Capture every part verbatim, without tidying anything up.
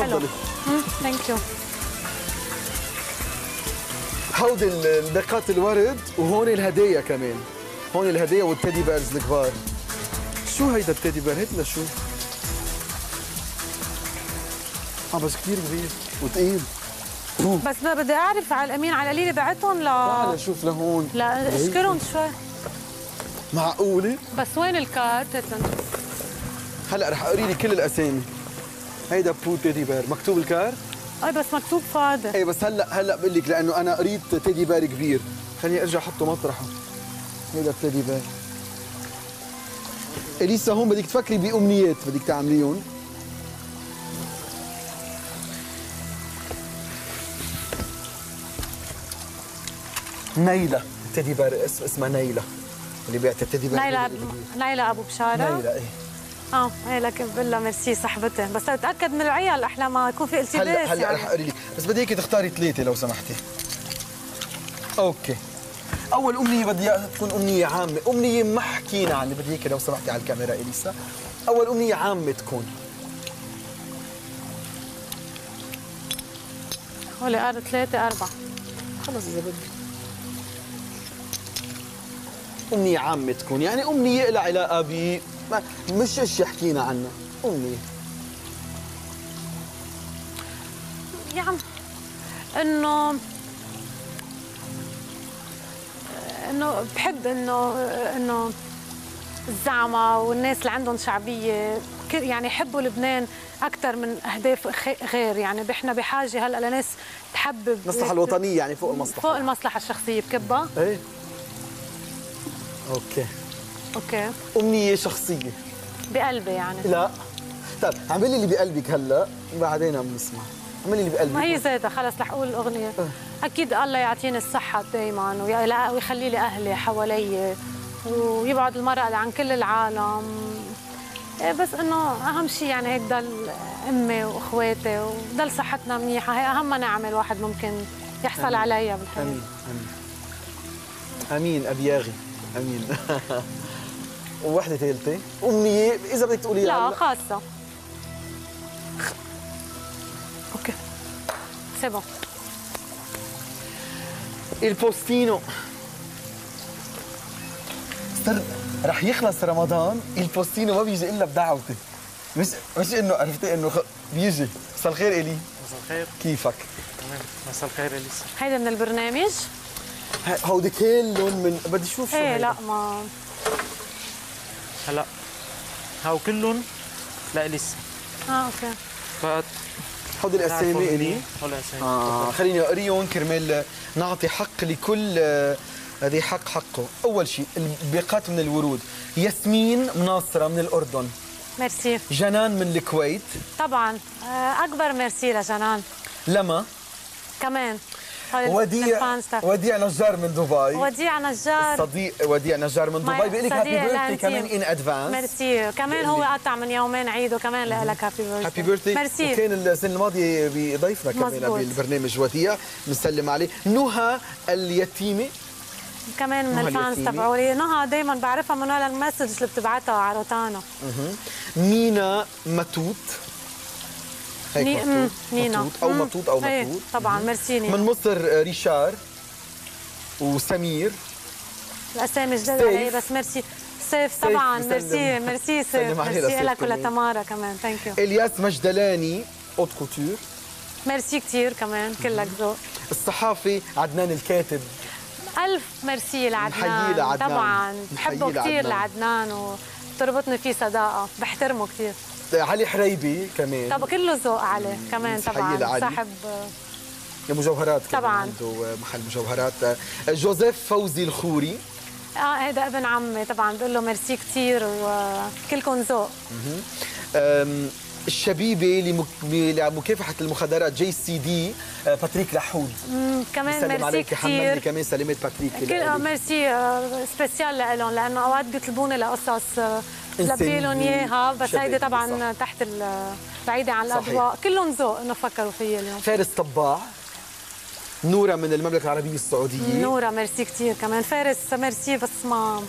تفضلي. ثانك يو. حوض الباقات الورد، وهون الهدايا كمان، هون الهدايا والتيدي بيرز الكبار. شو هيدا التيدي بير؟ هات لنا شو. اه بس كثير كبير وثقيل. بس ما بدي اعرف على الامين، على القليله بعتهم ل تعال شوف لهون، لا اشكرهم شوي. معقوله؟ بس وين الكارت؟ هلا رح اقري لي كل الاسامي. هيدا بو تيدي بير، مكتوب الكارت؟ اي بس مكتوب فاضي. اي بس هلا هلا بقول لك، لانه انا قريت تيدي بير كبير، خليني ارجع احطه مطرحه. هيدا التيدي بير. اليسا هون بدك تفكري بامنيات بدك تعمليهم. نيلة، تيدي بير اسمها نيلة اللي بيعت التيدي بير. نيلة أبو نيلة أبو بشارة. نيلة إيه. اه إيه، لكن بقول لها ميرسي صاحبتي، بس اتأكد من العيال أحلى ما يكون في التباس. هلا هلا رح أقري لك، بس بدي إياكي تختاري ثلاثة لو سمحتي. أوكي. أول أمنية بدي إياها تكون أمنية عامة، أمنية ما حكينا عنها، بدي إياكي لو سمحتي على الكاميرا إليسا. أول أمنية عامة تكون. هولي قالوا ثلاثة أربعة. خلص إذا بدك. أمنية عامة تكون، يعني أمنية لها علاقة ب مش الشيء حكينا عنه، أمنية. يا عم إنه إنه بحب إنه إنه الزعماء والناس اللي عندهم شعبية يعني يحبوا لبنان أكثر من أهداف غير، يعني إحنا بحاجة هلا لناس تحبب المصلحة الوطنية، يعني فوق المصلحة فوق المصلحة الشخصية بكبها. إيه اوكي اوكي امنيه شخصيه بقلبي يعني. لا طيب اعملي اللي بقلبك هلا وبعدين بنسمع. اعملي اللي بقلبك. ما هي زيتها خلص رح اقول الاغنيه. أه. اكيد الله يعطيني الصحه دائما ويخلي لي اهلي حوالي ويبعد المرأة عن كل العالم، بس انه اهم شيء يعني هيك ضل امي واخواتي وضل صحتنا منيحه، هي اهم نعمه الواحد ممكن يحصل أمين. عليها بالحياه. امين امين امين ابياغي امين. ووحده ثالثه امنيه اذا بدك تقولي لا خاصه. اوكي سي بون. البوستينو صار رح يخلص رمضان، البوستينو ما بيجي الا بدعوتي، مش مش انه عرفتي انه بيجي. مساء الخير الي. مساء الخير، كيفك؟ تمام. مساء الخير اليسا. هيدا من البرنامج هودي كلهم من بدي اشوف شو. ايه لا ما هلا هاو كلهم لا لسه. اه اوكي. فات هودي الاسامي الي. هول الاسامي. اه خليني اقريهم كرمال نعطي حق لكل ذي حق حقه. اول شيء الباقات من الورود، ياسمين مناصره من الاردن. ميرسي. جنان من الكويت. طبعا اكبر ميرسي لجنان. لما كمان وديع وديع نجار من دبي. وديع نجار صديق وديع نجار من دبي بيقول لك هابي بيرثدي كمان ان ادفانس. ميرسي كمان هو قطع من يومين عيده كمان لك هابي بيرثدي. هابي بيرثدي ميرسي. وكان السنه الماضيه بضيفنا كمان بالبرنامج وديع، بنسلم عليه. نهى اليتيمه كمان من الفانس تبعولي. نهى دائما بعرفها من هذا المسج اللي بتبعتها على روتانا. مينا متوت هيك ني... مطوط. نينا مطوط او مطوط او مطوط طبعا. ميرسي نينا. من مصر ريشار وسمير. الاسامي جديده علي بس ميرسي. سيف طبعا ميرسي ميرسي سيف. ميرسي لك ولتمارا كمان. ثانك يو. الياس مجدلاني اوت كوتور. ميرسي كثير كمان كلك ذوق. الصحافي عدنان الكاتب. ألف ميرسي لعدنان. لعدنان طبعا بحبه كثير لعدنان وبتربطني فيه صداقه، بحترمه كثير. علي حريبي كمان. طب كله ذوق عليه كمان طبعا صاحب المجوهرات طبعا، عنده محل مجوهرات. جوزيف فوزي الخوري. اه هذا ابن عمي طبعا، بقول له ميرسي كثير وكلكم ذوق. الشبيبه لمكافحه المخدرات جي سي دي باتريك لحود. كمان ميرسي كثير. كمان سلامات باتريك. ميرسي سبيسيال لهم لانه اوقات بيطلبوني لقصص لبي لهم اياها، بس هيدي طبعا صح. تحت بعيده عن الاضواء. كلهم ذوق انه فكروا فيي اليوم. فارس طباع. نورة من المملكة العربية السعودية. نورة ميرسي كثير كمان، فارس ميرسي بس ما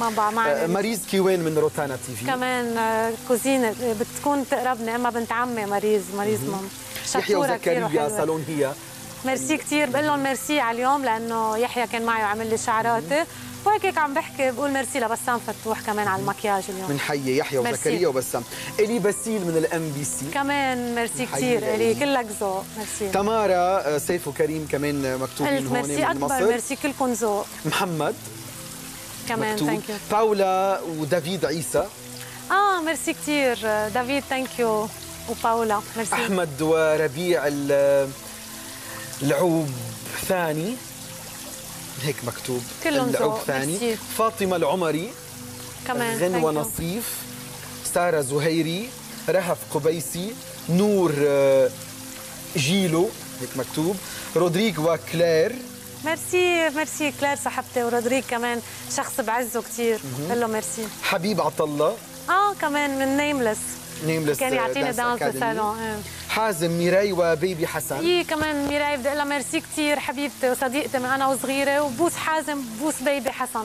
ما بقى معنا. مريز كيوان من روتانا تي في كمان كوزينة بتكون تقربنا، اما بنت عمي مريز، مريز مام شطورة كثير وحلوة. يحيى وزكريا صالون هي ميرسي كثير، بقول لهم ميرسي على اليوم لأنه يحيى كان معي وعمل لي شعراتي، وهيك هيك عم بحكي بقول ميرسي لبسام فتوح كمان على المكياج اليوم. بنحيي يحيى وزكريا وبسام. الي باسيل من الام بي سي كمان ميرسي كثير، الي كلك ذوق ميرسي. تمارا سيف وكريم كمان مكتوب من هون من مصر. ميرسي أكبر، ميرسي كلكم ذوق. محمد كمان ثانك يو. باولا ودافيد عيسى. اه ميرسي كثير دافيد ثانك يو وباولا ميرسي. احمد وربيع العوب ثاني هيك مكتوب كلهم ذوق ثاني. فاطمة العمري كمان، غنوة نصيف، سارة زهيري، رهف قبيسي، نور جيلو هيك مكتوب، رودريك وكلير. ميرسي ميرسي كلير صاحبتي ورودريك كمان شخص بعزه كثير، بقول له ميرسي. حبيب عطالله اه كمان من نيملس، نيملس كان يعطيني دانس بالصالون. حازم ميراي وبيبي حسن. اي كمان ميراي بدي اقول لها ميرسي كثير، حبيبتي وصديقتي من انا وصغيره، وبوس حازم بوس بيبي حسن.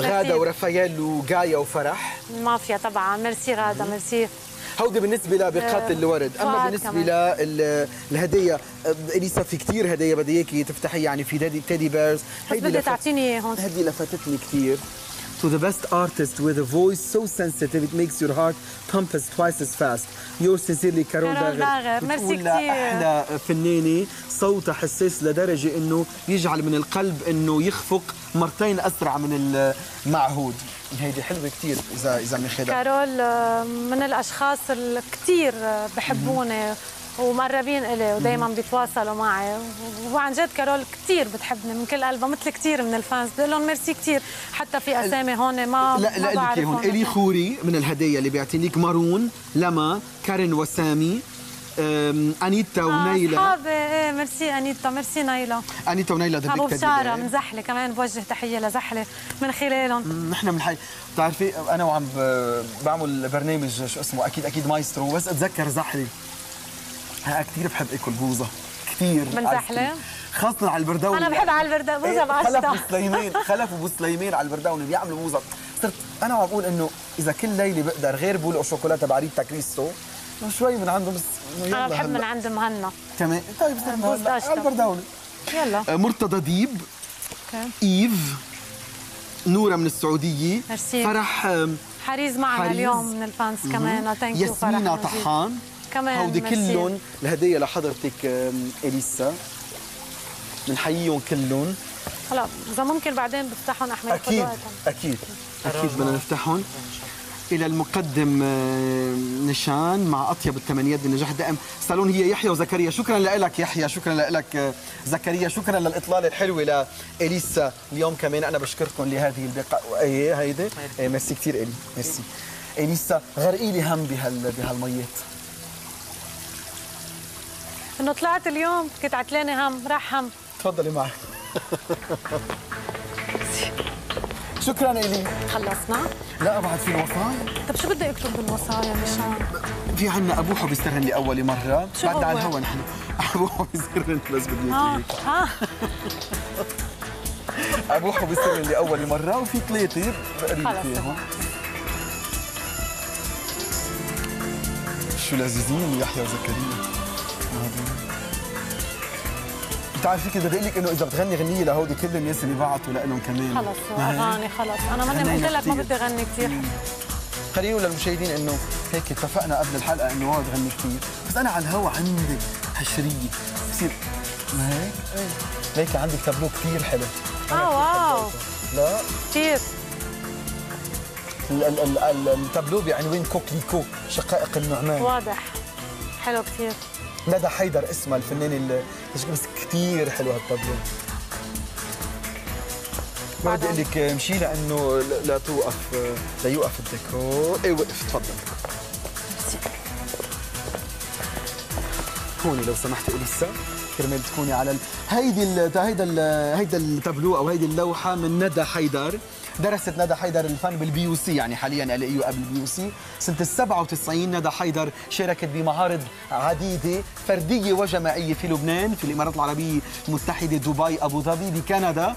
غاده ورافائيل وجايا وفرح. المافيا طبعا ميرسي غاده ميرسي. هودي بالنسبه لبقات الورد، اما بالنسبه للهديه اليسا في كثير هدايا بدي اياكي تفتحي، يعني في تيدي, تيدي بيرز. هيدي بدي تعطيني اياهم. هذه لفتتني كثير. To the best artist with a voice so sensitive it makes your heart pump as twice as fast. Yours sincerely كارول داغر. ميرسي كثير. أحلى فنانة، صوتها حساس لدرجة إنه يجعل من القلب إنه يخفق مرتين أسرع من المعهود. هيدي حلوة كثير إذا إذا بناخدها. كارول من الأشخاص الكثير بحبوني ومقربين إلي ودايما بيتواصلوا معي، وعن جد كارول كثير بتحبني من كل قلبها مثل كثير من الفانز، بقول لهم ميرسي كثير حتى في اسامي هون ما لا لا لك هون. الي خوري من الهدايا اللي بيعطينيك، مارون، لما، كارن وسامي، انيتا ونيلا. اه اصحابي ايه ميرسي انيتا، ميرسي نيلا. انيتا ونيلا ذا بيك تيدي بير من زحله كمان، بوجه تحيه لزحله من خلالهم. نحن بنحيي، بتعرفي انا وعم بعمل برنامج شو اسمه اكيد اكيد مايسترو، بس اتذكر زحله ها كثير بحب اكل بوظه كثير من زحله، خاصه على البرداوني. انا بحب على البرداوني بوظه بعشتها. خلف بوسليمين، خلف وبوسليمين على البرداوني بيعملوا بوظه. صرت انا وعم بقول انه اذا كل ليله بقدر غير بول او شوكولاته بعريتا كريستو شوي من عندهم، بس انا بحب من عند مهنا كمان. طيب بوظه على البرداوني يلا. مرتضى ديب اوكي، ايف، نوره من السعوديه، مرسي. فرح حريز معنا حريز. اليوم من الفانس كمان ثانك يو. ياسمينة طحان كمان هودي كلهم الهديه لحضرتك اليسا، بنحييهم كلهم. هلا اذا ممكن بعدين بفتحهم احمد اكيد اكيد اكيد بدنا نفتحهم. الى المقدم نشان مع اطيب التمنيات بالنجاح دائم صالون هي يحيى وزكريا. شكرا لك يحيى، شكرا لك زكريا، شكرا للاطلاله الحلوه لاليسا اليوم كمان. انا بشكركم لهذه البقاء هيدي. ميرسي كثير الي، ميرسي اليسا. غرقي لي هم بهال بهالميات انه طلعت اليوم كنت عتلانه هم راح هم. تفضلي معي. شكرا الي. خلصنا؟ لا بعد في وصايا. طيب شو بدي اكتب بالوصايا مشان؟ في عندنا ابوحه بيسترهن لي اول مره، بعدنا على الهوا نحن. ابوحه بيسترهن بس بدي اياك. اه ابوحه بيسترهن لي اول مره، وفي ثلاثه بقريب فيهم. شو لذيذين يحيى وزكريا. بتعرفي كده بقول لك انه اذا بتغني غنيه لهودي كل الناس اللي بعتوا لهم كمان. خلص اغاني خلص، انا ماني قلت لك ما بدي اغني كثير. خلينا نقول للمشاهدين انه هيك اتفقنا قبل الحلقه انه ما بغني كثير، بس انا على الهوا عندي حشريه بصير ما هيك؟ ايه ليكي عندك تابلو كثير حلو. اه واو لا كثير. التابلو بعنوان كوكليكو شقائق النعمان. واضح حلو كثير. ندى حيدر اسمها الفنانة اللي بس كثير حلوة هالطبلة. ما بدي اقول لك امشي لانه لا توقف، لا يوقف الديكور. اي وقف تفضل. كوني لو سمحتي اليسا كرمال تكوني على ال... هيدي ال... هيدا ال... هيدا التابلو او هيدي اللوحة من ندى حيدر درست ندى حيدر الفن بالبي يو سي، يعني حاليا ال يو قبل البي يو سي. سنه سبعة وتسعين ندى حيدر شاركت بمعارض عديده فرديه وجماعيه في لبنان، في الامارات العربيه المتحده، دبي، ابو ظبي، بكندا.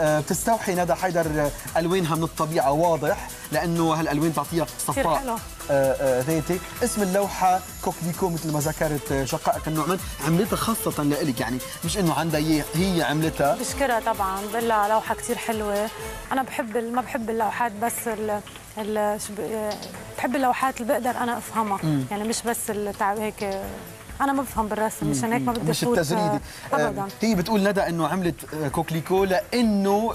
بتستوحي ندى حيدر الوانها من الطبيعه، واضح لانه هالالوان تعطيها صفاء ذاتي. اسم اللوحه كوكليكو مثل ما ذكرت شقائق النعمان، عملتها خاصه لإلك، يعني مش انه عندها اياها، هي عملتها. بشكرها طبعا، بلا لوحه كثير حلوه. انا بحب ما بحب اللوحات بس ال ال بحب اللوحات اللي بقدر انا افهمها، م. يعني مش بس التعب هيك، أنا ما بفهم بالرسم مشان هيك ما بدي مش التجريدي أبداً. هي بتقول ندى إنه عملت كوكليكو لأنه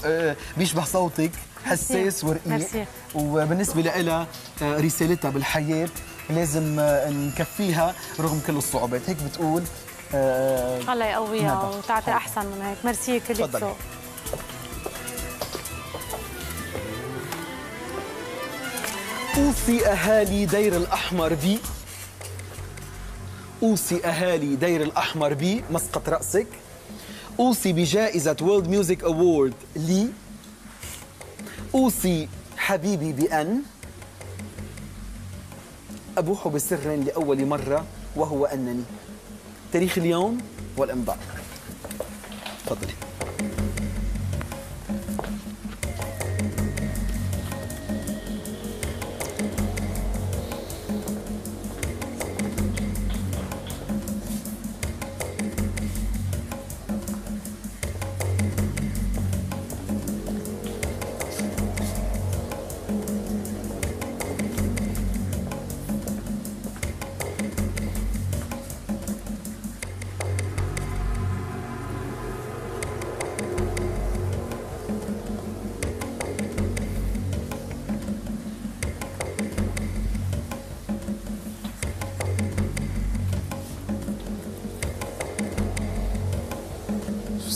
بيشبه صوتك، حساس ورقيق، وبالنسبة لها رسالتها بالحياة لازم نكفيها رغم كل الصعوبات، هيك بتقول. الله يقويها وتعطي أحسن من هيك. ميرسي كليكو. أوصي أهالي دير الأحمر بي أوصي أهالي دير الأحمر بي مسقط رأسك، أوصي بجائزة وورلد ميوزك أوورد لي، أوصي حبيبي بأن أبوح بسر لأول مرة وهو أنني. تاريخ اليوم والإمضاء. تفضلي.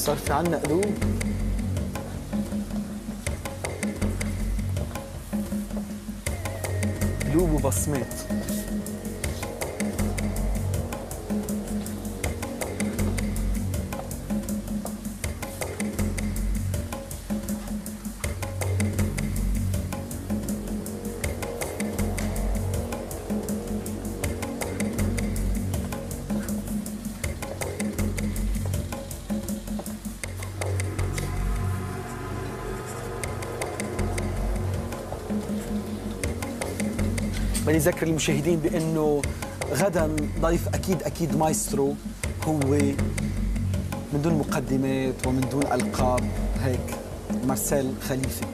صار في عنا قلوب. قلوب وبصمات. بدي أذكر المشاهدين بأنه غدا ضيف أكيد أكيد مايسترو هو من دون مقدمات ومن دون ألقاب هيك مارسيل خليفة.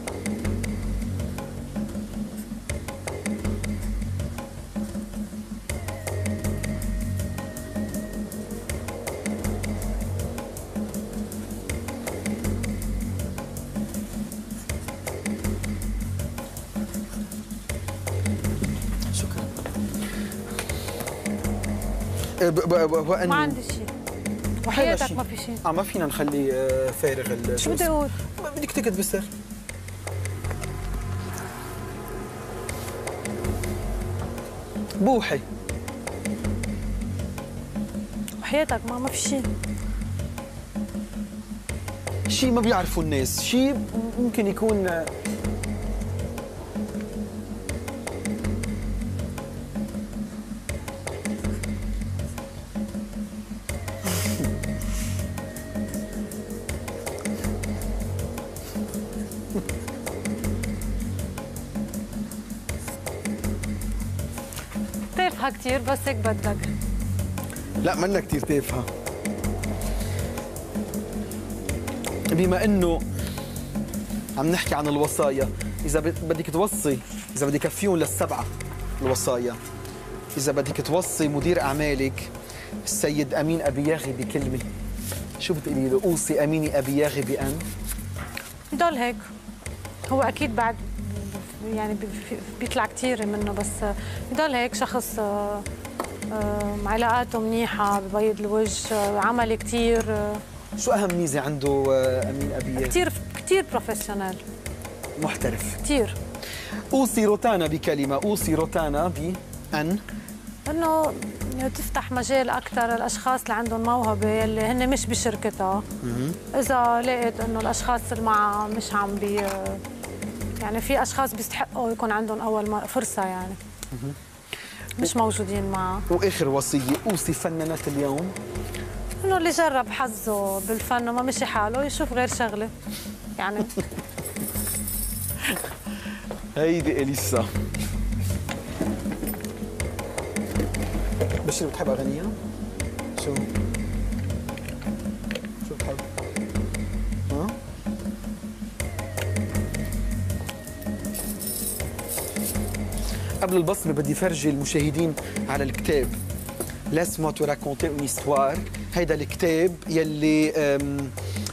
ما عندي شيء وحياتك ما في شيء. اه ما فينا نخلي فارغ. شو بدي اقول؟ بدك تكت بستر. بوحي وحياتك ما ما في شيء. شيء ما بيعرفوا الناس، شيء ممكن يكون كتير بس هيك بدك. لا منا كتير تافهة. بما انه عم نحكي عن الوصايا، إذا بدك توصي، إذا بدك كفيهم للسبعة الوصايا، إذا بدك توصي مدير أعمالك السيد أمين أبياغي بكلمة، شو بتقولي له؟ أوصي أميني أبياغي بأن؟ ضل هيك. هو أكيد بعد يعني بيطلع كثير منه، بس يضل هيك شخص علاقاته منيحه، ببيض الوجه، عملي كثير. شو اهم ميزه عنده امين ابيات؟ كثير كثير بروفيشنال، محترف كثير. اوصي روتانا بكلمه، اوصي روتانا بان انه تفتح مجال اكثر للاشخاص اللي عندهم موهبه، اللي هن مش بشركتها. اذا لقيت انه الاشخاص اللي معها مش عم بي يعني في اشخاص بيستحقوا يكون عندهم اول فرصه يعني مش موجودين معه. واخر وصيه اوصي فنانه اليوم؟ انه اللي جرب حظه بالفن وما مشي حاله يشوف غير شغله يعني. هيدي اليسا. مش اللي بتحب اغانيها؟ شو؟ شو بتحب؟ ها؟ قبل البصمه بدي فرجي المشاهدين على الكتاب. Laisse-moi te raconter une histoire. هيدا الكتاب يلي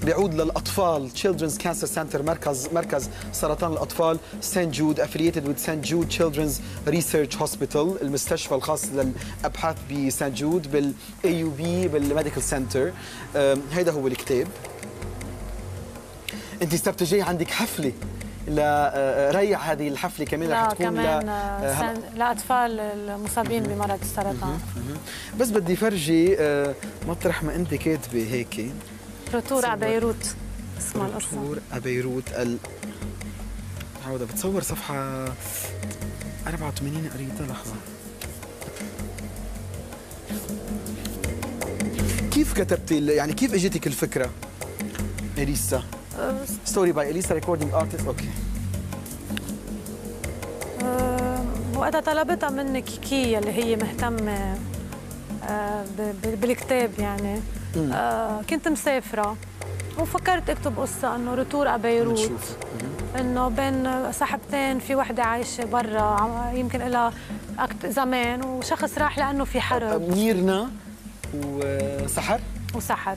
بيعود للاطفال Children's Cancer Center مركز مركز سرطان الاطفال سان جود affiliated with سان جود Children's Research Hospital المستشفى الخاص للابحاث بسان جود بالاي يو بي بالميديكال سنتر. هيدا هو الكتاب. انت السبت الجاي عندك حفله لريع هذه الحفله كمان رح تكون كمان ل... لاطفال المصابين بمرض السرطان. بس بدي فرجي مطرح ما انت كاتبه هيك روتور ا بيروت اسمها القصه. روتور ا بيروت ال عوده بتصور صفحه أربعة وثمانين قريتها. لحظه كيف كتبتي يعني كيف اجتك الفكره إليسا؟ ستوري باي إليسا ريكوردينج ارتست. اوكي وقتها طلبتها مني كيكي اللي هي مهتمه بالكتاب يعني. آه كنت مسافرة وفكرت اكتب قصة انه روتور ا بيروت انه بين صاحبتين في وحدة عايشة برا يمكن لها زمان وشخص راح لانه في حرب. منيرنا وسحر وسحر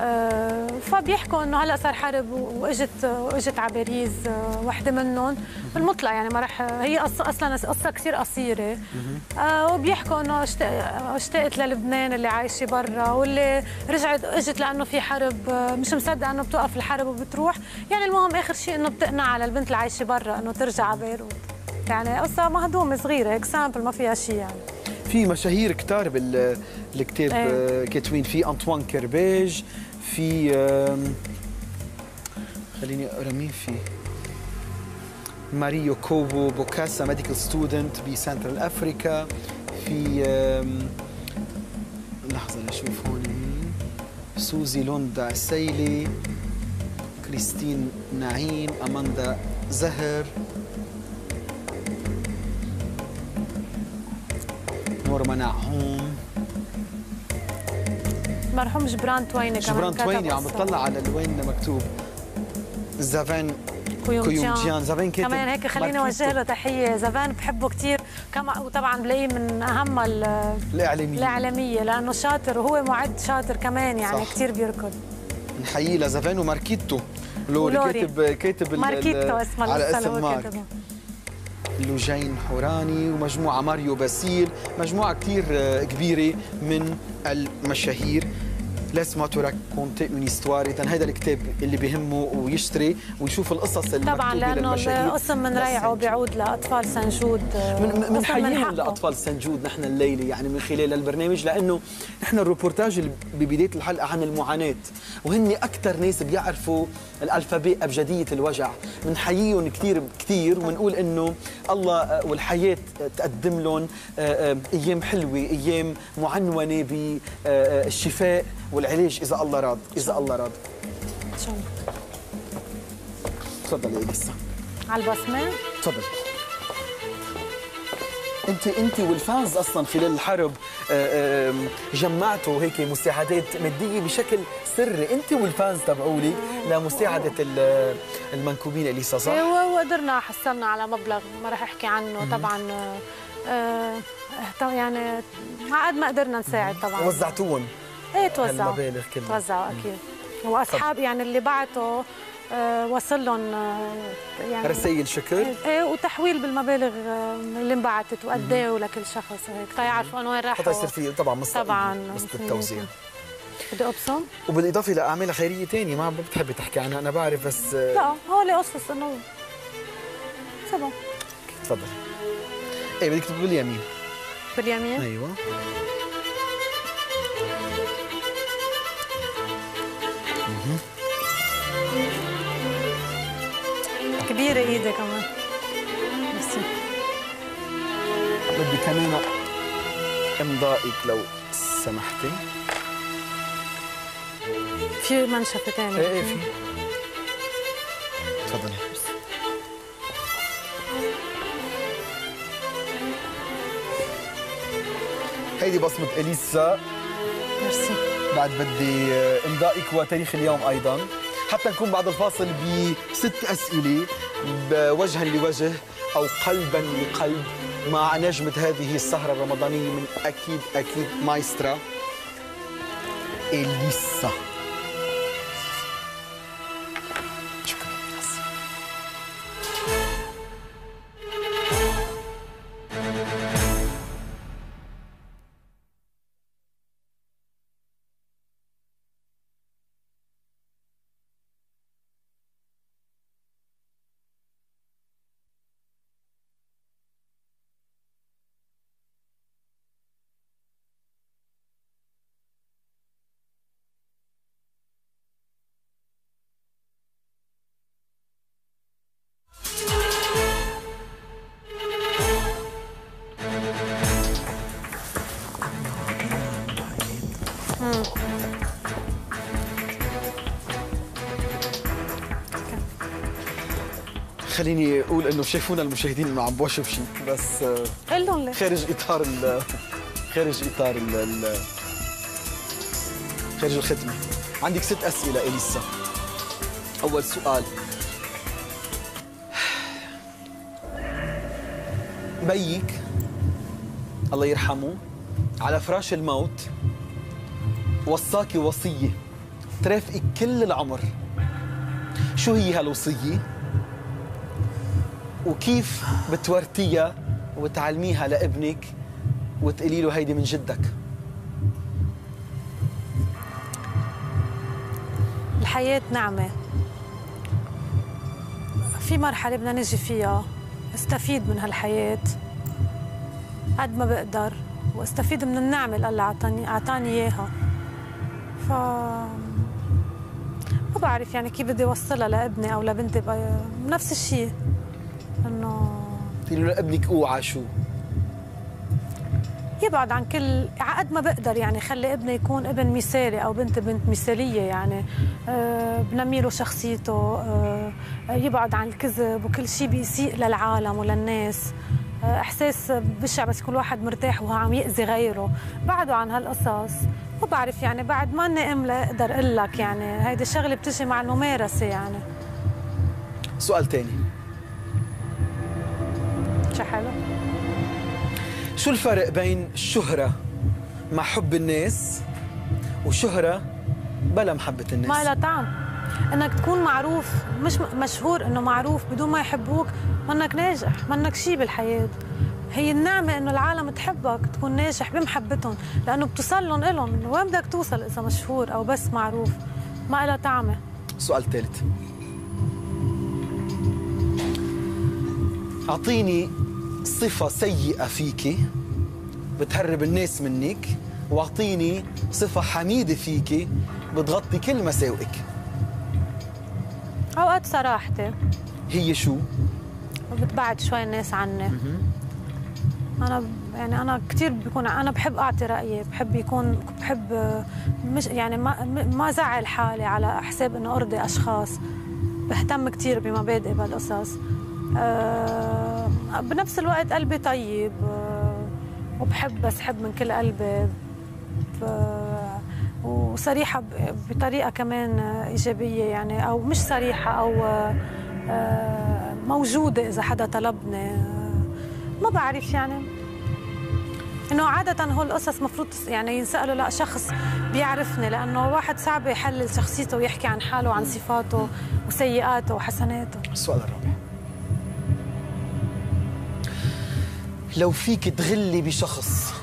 آه فبيحكوا انه هلا صار حرب واجت واجت على باريس وحده منهم بالمطلق يعني ما راح هي اصلا قصه كثير قصيره. آه وبيحكوا انه اشتقت للبنان اللي عايشه برا واللي رجعت اجت لانه في حرب مش مصدقه انه بتوقف الحرب وبتروح يعني. المهم اخر شيء انه بتقنع على البنت اللي عايشه برا انه ترجع على بيروت يعني. قصه مهضومه صغيره هيك سامبل ما فيها شيء يعني. في مشاهير كتار بالكتاب كاتبين. في أنطوان كرباج، في خليني اقرا مين، في ماريو كوبو بوكاسا ميديكال ستودنت بسنترال افريكا، في لحظه لشوف هون مين، سوزي لوندا السيلي، كريستين نعيم، اماندا زهر، نورمان عهوم، مرحوم جبران تويني. جبران تويني عم بتطلع على الوين مكتوب زافان كويومجيان. زافان كاتب كمان هيك خليني اوجه له تحيه. زافان بحبه كثير كما وطبعا بلاقيه من اهم الاعلاميه الاعلاميه لانه شاطر وهو معد شاطر كمان يعني كثير بيركض. نحييه لزافان وماركيتو لوري كاتب كاتب ماركيتو اسمه على اسم مارك. لوجين حوراني ومجموعة ماريو باسيل، مجموعة كتير كبيرة من المشاهير. Laisse-moi te raconter une histoire. إذا هذا الكتاب اللي بيهمه ويشتري ويشوف القصص اللي طبعا لأنه القسم من ريعه بيعود لأطفال سان جود. بنحييهم لأطفال سان جود نحن الليلة يعني من خلال البرنامج لأنه نحن الروبورتاج اللي ببداية الحلقة عن المعاناة وهن أكثر ناس بيعرفوا الألفابي أبجدية الوجع. بنحييهم كثير كثير وبنقول إنه الله والحياة تقدم لهم أيام حلوة، أيام معنونة بالشفاء والعلاج إذا الله راد، إذا الله راد. تفضلي. تفضلي إليسا. على البصمة؟ تفضلي. أنت أنت والفانز أصلاً خلال الحرب جمعتوا هيك مساعدات مادية بشكل سري، أنت والفانز تبعولي لمساعدة المنكوبين إليسا صح؟ وقدرنا حصلنا على مبلغ ما راح أحكي عنه طبعاً. يعني على قد ما قدرنا نساعد طبعاً. وزعتوهم. ايه توزعوا توزعوا اكيد. واصحاب يعني اللي بعتوا آه وصل لهم آه يعني رسائل شكر ايه وتحويل بالمبالغ آه اللي انبعتت وقداوا لكل شخص هيك تيعرفوا انه وين راحوا حتى يصير في طبعا مصدر طبعا مصدر التوزيع. بدي ابصم وبالاضافه لاعمال خيريه ثانيه ما بتحبي تحكي عنها انا بعرف بس آه لا هول قصص انه سبعه. تفضل. ايه بدك تكتب باليمين باليمين ايوه. كبيرة ايدك كمان. ميرسي. بدي كمان امضائك لو سمحتي. في منشفة ثانية. ايه في. تفضلي. هيدي بصمة إليسا. ميرسي. بعد بدي امضائك وتاريخ اليوم أيضاً. حتى نكون بعد الفاصل بست أسئلة بوجها لوجه أو قلباً لقلب مع نجمة هذه السهرة الرمضانية من أكيد أكيد مايسترو إليسا. خليني اقول انه شافونا المشاهدين انه عم بوشف شيء بس قل لهم ليه خارج اطار ال خارج اطار ال خارج الختمه. عندك ست اسئله إليسا. اول سؤال، بيك الله يرحمه على فراش الموت وصاكي وصيه ترافقك كل العمر، شو هي هالوصيه؟ وكيف بتورثيها وتعلميها لابنك وتقولي له هيدي من جدك؟ الحياة نعمة، في مرحلة بدنا نجي فيها، استفيد من هالحياة قد ما بقدر واستفيد من النعمة اللي الله عطاني عطاني اياها. ف ما بعرف يعني كيف بدي اوصلها لابني او لبنتي بنفس الشيء. انه قلتي له لابنك اوعى شو؟ يبعد عن كل قد ما بقدر، يعني خلي ابني يكون ابن مثالي او بنت بنت مثاليه، يعني أه بنمي له شخصيته، أه يبعد عن الكذب وكل شيء بيسيء للعالم وللناس، أه احساس بشع بس كل واحد مرتاح وهو عم ياذي غيره، بعده عن هالقصص. ما بعرف يعني بعد ما اني ام لاقدر اقول لك، يعني هيدي الشغله بتجي مع الممارسه يعني. سؤال ثاني، حلو، شو الفرق بين الشهرة مع حب الناس وشهرة بلا محبة الناس؟ ما لها طعم، انك تكون معروف مش مشهور، انه معروف بدون ما يحبوك منك ناجح، منك شيء بالحياة. هي النعمة انه العالم تحبك، تكون ناجح بمحبتهم، لانه بتوصل لهم الهم، وين بدك توصل اذا مشهور او بس معروف؟ ما لها طعمة. سؤال ثالث، اعطيني صفة سيئة فيكي بتهرب الناس منك، واعطيني صفة حميدة فيكي بتغطي كل مساوئك. أوقات صراحتي. هي شو؟ بتبعد شوي الناس عني. أنا يعني أنا كثير بكون أنا بحب أعطي رأيي، بحب يكون بحب مش يعني ما ما زعل حالي على حساب إنه أرضي أشخاص، بهتم كثير بمبادئي بهالقصص. أه بنفس الوقت قلبي طيب، أه وبحب بس حب من كل قلبي، وصريحة بطريقة كمان إيجابية يعني، أو مش صريحة أو أه موجودة إذا حدا طلبني. أه ما بعرف يعني إنه عادة هول القصص مفروض يعني ينسألوا لا شخص بيعرفني، لأنه واحد صعب يحلل شخصيته ويحكي عن حاله وعن صفاته وسيئاته وحسناته. السؤال الرابع، لو فيك تغلي بشخص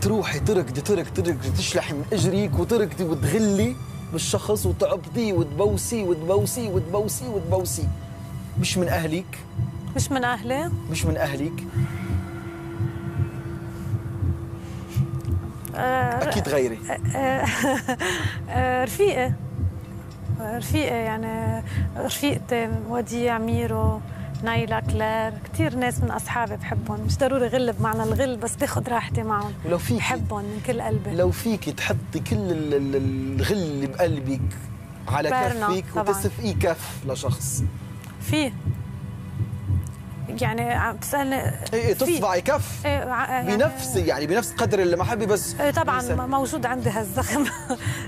تروحي تركدي ترك ترك تشلحي من اجريك وتركدي وتغلي بالشخص وتعبطيه وتبوسيه وتبوسيه وتبوسيه وتبوسيه، مش من اهلك، مش من اهلي، مش من اهلك، اكيد غيري، رفيقي رفيقة يعني رفيقتي وديع ميرو نايلا كلير كثير ناس من اصحابي بحبهم، مش ضروري غل بمعنى الغل بس باخذ راحتي معهم. ولو فيك بحبهم من كل قلبي. لو فيكي تحطي كل الغل اللي بقلبك على كفيك وتسفقيه كف لشخص. فيه يعني عم تسالني ايه تصبعي كف ايه يعني بنفس يعني بنفس قدر المحبه بس ايه طبعا بيسأل. موجود عندي هالزخم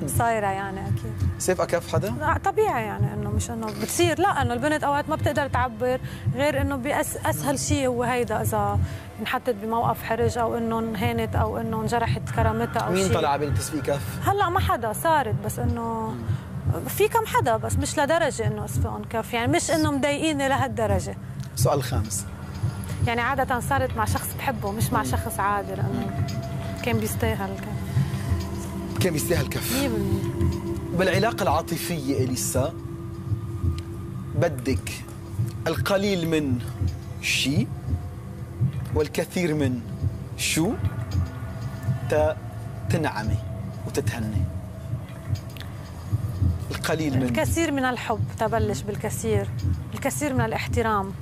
صايره يعني اكيد سيف كف حدا؟ طبيعي يعني انه مش انه بتصير لا انه البنت اوقات ما بتقدر تعبر غير انه باسهل شيء هو هيدا اذا انحطت بموقف حرج او انه انهانت او انه انجرحت كرامتها او شيء. مين طلع بنت تسفق كف؟ هلا ما حدا صارت بس انه في كم حدا بس مش لدرجه انه اسفقهم كف يعني مش انه مضايقيني لهالدرجه. السؤال الخامس يعني عادة صارت مع شخص بحبه مش مع شخص عادي لأنه كان بيستاهل كف كان بيستاهل كف مية بالمية. بالعلاقة العاطفية إليسا بدك القليل من شي والكثير من شو تنعمي وتتهني. القليل من الكثير من الحب تبلش بالكثير الكثير من الاحترام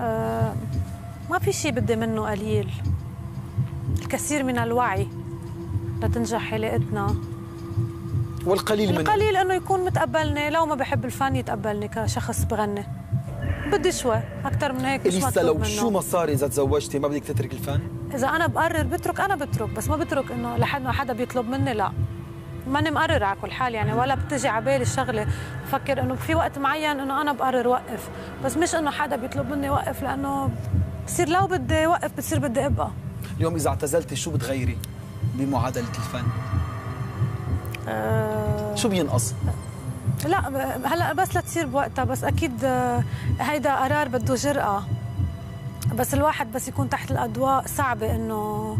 أه ما في شيء بدي منه قليل الكثير من الوعي لتنجح علاقتنا والقليل من القليل انه يكون متقبلني لو ما بحب الفن يتقبلني كشخص بغني بدي شوي اكثر من هيك مش مطلوب لو منه. شو ما صار اذا تزوجتي ما بدك تترك الفن؟ اذا انا بقرر بترك انا بترك بس ما بترك انه لحد ما حدا بيطلب مني لا ماني مقرر على كل حال يعني ولا بتجي على بالي الشغله بفكر انه في وقت معين انه انا بقرر وقف بس مش انه حدا بيطلب مني وقف لانه بصير لو بدي وقف بتصير بدي ابقى. اليوم اذا اعتزلتي شو بتغيري بمعادله الفن؟ أه شو بينقص؟ لا هلا بس لتصير بوقتها بس اكيد هيدا قرار بده جرأه بس الواحد بس يكون تحت الاضواء صعبه انه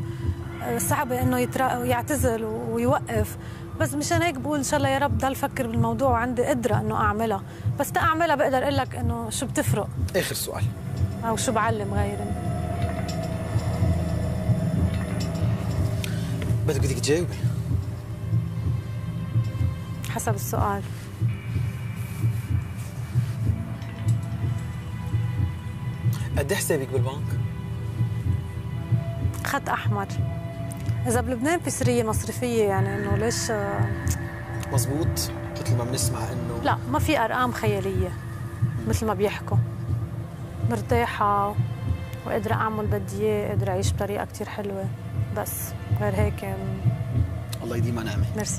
صعبه انه يعتزل ويوقف بس مشان هيك بقول ان شاء الله يا رب ضل فكر بالموضوع وعندي قدره انه اعملها، بس تأعملها بقدر اقول لك انه شو بتفرق. اخر سؤال. او شو بعلم غيري. بدك بدك تجاوبي. حسب السؤال. قد ايه حسابك بالبنك؟ خط احمر. إذا بلبنان في سرية مصرفية يعني إنه ليش مزبوط مثل ما بنسمع إنه لا ما في أرقام خيالية مثل ما بيحكوا مرتاحة وقادرة أعمل بدي إياه قادرة أعيش بطريقة كتير حلوة بس غير هيك. الله يديمها نعمة. ميرسي.